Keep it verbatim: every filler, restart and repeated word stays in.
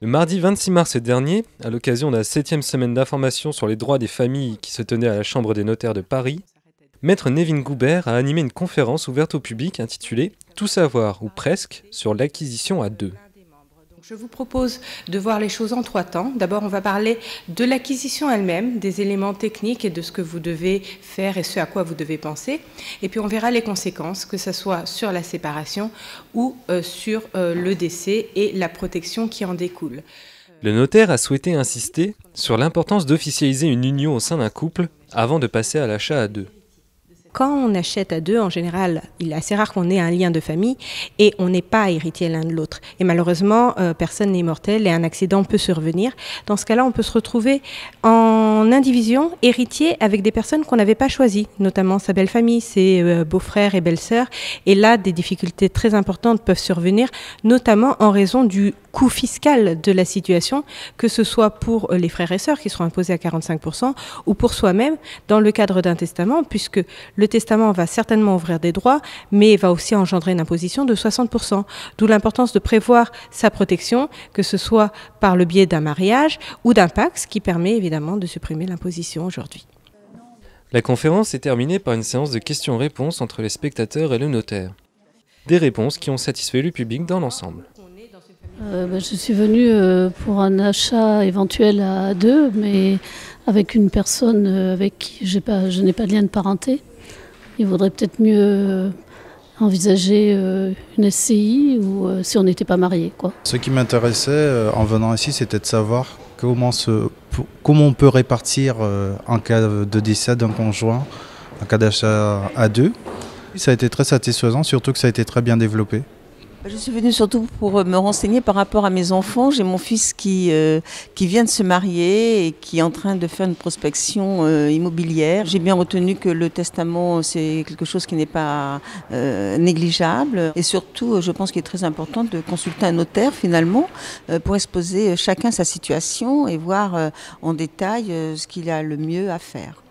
Le mardi vingt-six mars dernier, à l'occasion de la septième semaine d'information sur les droits des familles qui se tenait à la Chambre des notaires de Paris, maître Nevin Goubert a animé une conférence ouverte au public intitulée « Tout savoir, ou presque, sur l'acquisition à deux ». Je vous propose de voir les choses en trois temps. D'abord, on va parler de l'acquisition elle-même, des éléments techniques et de ce que vous devez faire et ce à quoi vous devez penser. Et puis, on verra les conséquences, que ce soit sur la séparation ou euh, sur euh, le décès et la protection qui en découle. Le notaire a souhaité insister sur l'importance d'officialiser une union au sein d'un couple avant de passer à l'achat à deux. Quand on achète à deux, en général, il est assez rare qu'on ait un lien de famille et on n'est pas héritier l'un de l'autre. Et malheureusement, euh, personne n'est mortel et un accident peut survenir. Dans ce cas-là, on peut se retrouver en indivision, héritier, avec des personnes qu'on n'avait pas choisies, notamment sa belle-famille, ses euh, beaux-frères et belles-sœurs. Et là, des difficultés très importantes peuvent survenir, notamment en raison du coût fiscal de la situation, que ce soit pour les frères et sœurs qui seront imposés à quarante-cinq pour cent ou pour soi-même dans le cadre d'un testament, puisque le testament va certainement ouvrir des droits, mais va aussi engendrer une imposition de soixante pour cent. D'où l'importance de prévoir sa protection, que ce soit par le biais d'un mariage ou d'un pacte, ce qui permet évidemment de supprimer l'imposition aujourd'hui. La conférence est terminée par une séance de questions-réponses entre les spectateurs et le notaire. Des réponses qui ont satisfait le public dans l'ensemble. Euh, bah, je suis venue euh, pour un achat éventuel à deux, mais avec une personne euh, avec qui j'ai pas, je n'ai pas de lien de parenté. Il vaudrait peut-être mieux envisager une S C I ou si on n'était pas mariés, quoi. Ce qui m'intéressait en venant ici, c'était de savoir comment, se, comment on peut répartir en cas de décès d'un conjoint, en cas d'achat à deux. Ça a été très satisfaisant, surtout que ça a été très bien développé. Je suis venue surtout pour me renseigner par rapport à mes enfants. J'ai mon fils qui, euh, qui vient de se marier et qui est en train de faire une prospection euh, immobilière. J'ai bien retenu que le testament, c'est quelque chose qui n'est pas euh, négligeable. Et surtout, je pense qu'il est très important de consulter un notaire finalement euh, pour exposer chacun sa situation et voir euh, en détail euh, ce qu'il a le mieux à faire.